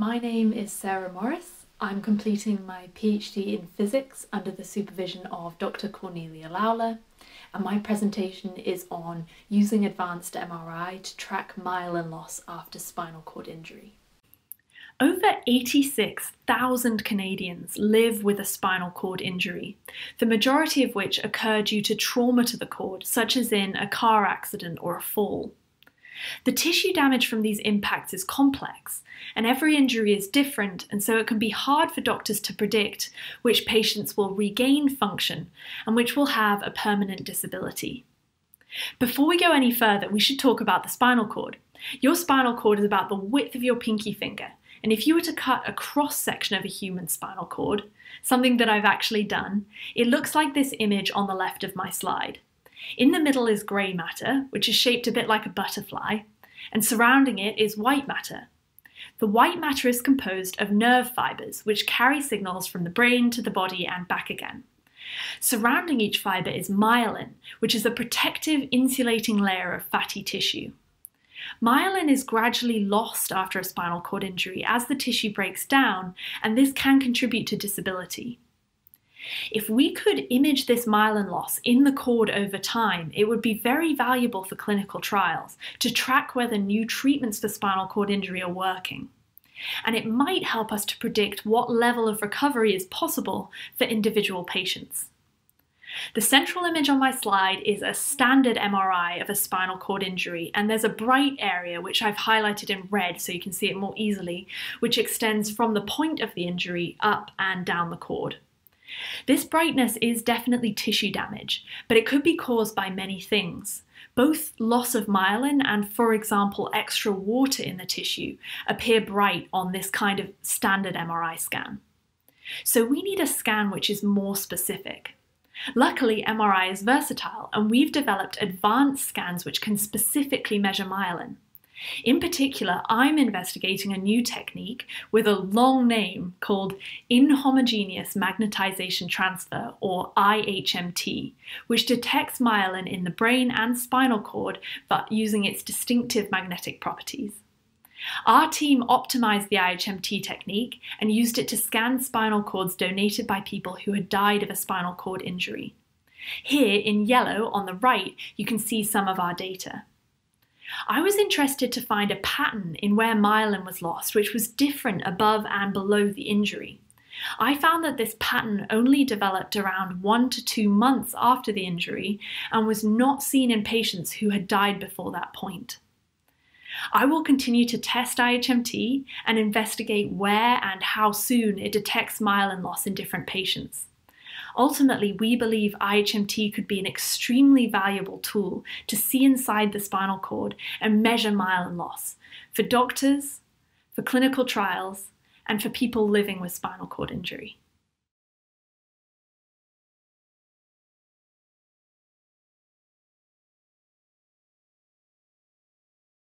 My name is Sarah Morris. I'm completing my PhD in Physics under the supervision of Dr. Cornelia Laule, and my presentation is on using advanced MRI to track myelin loss after spinal cord injury. Over 86,000 Canadians live with a spinal cord injury, the majority of which occur due to trauma to the cord, such as in a car accident or a fall. The tissue damage from these impacts is complex, and every injury is different, and so it can be hard for doctors to predict which patients will regain function and which will have a permanent disability. Before we go any further, we should talk about the spinal cord. Your spinal cord is about the width of your pinky finger, and if you were to cut a cross-section of a human spinal cord, something that I've actually done, it looks like this image on the left of my slide. In the middle is grey matter, which is shaped a bit like a butterfly, and surrounding it is white matter. The white matter is composed of nerve fibres, which carry signals from the brain to the body and back again. Surrounding each fibre is myelin, which is a protective, insulating layer of fatty tissue. Myelin is gradually lost after a spinal cord injury as the tissue breaks down, and this can contribute to disability. If we could image this myelin loss in the cord over time, it would be very valuable for clinical trials to track whether new treatments for spinal cord injury are working. And it might help us to predict what level of recovery is possible for individual patients. The central image on my slide is a standard MRI of a spinal cord injury, and there's a bright area which I've highlighted in red so you can see it more easily, which extends from the point of the injury up and down the cord. This brightness is definitely tissue damage, but it could be caused by many things. Both loss of myelin and, for example, extra water in the tissue appear bright on this kind of standard MRI scan. So we need a scan which is more specific. Luckily, MRI is versatile, and we've developed advanced scans which can specifically measure myelin. In particular, I'm investigating a new technique with a long name called Inhomogeneous Magnetization Transfer, or IHMT, which detects myelin in the brain and spinal cord, but using its distinctive magnetic properties. Our team optimized the IHMT technique and used it to scan spinal cords donated by people who had died of a spinal cord injury. Here, in yellow on the right, you can see some of our data. I was interested to find a pattern in where myelin was lost, which was different above and below the injury. I found that this pattern only developed around 1 to 2 months after the injury and was not seen in patients who had died before that point. I will continue to test IHMT and investigate where and how soon it detects myelin loss in different patients. Ultimately, we believe IHMT could be an extremely valuable tool to see inside the spinal cord and measure myelin loss for doctors, for clinical trials, and for people living with spinal cord injury.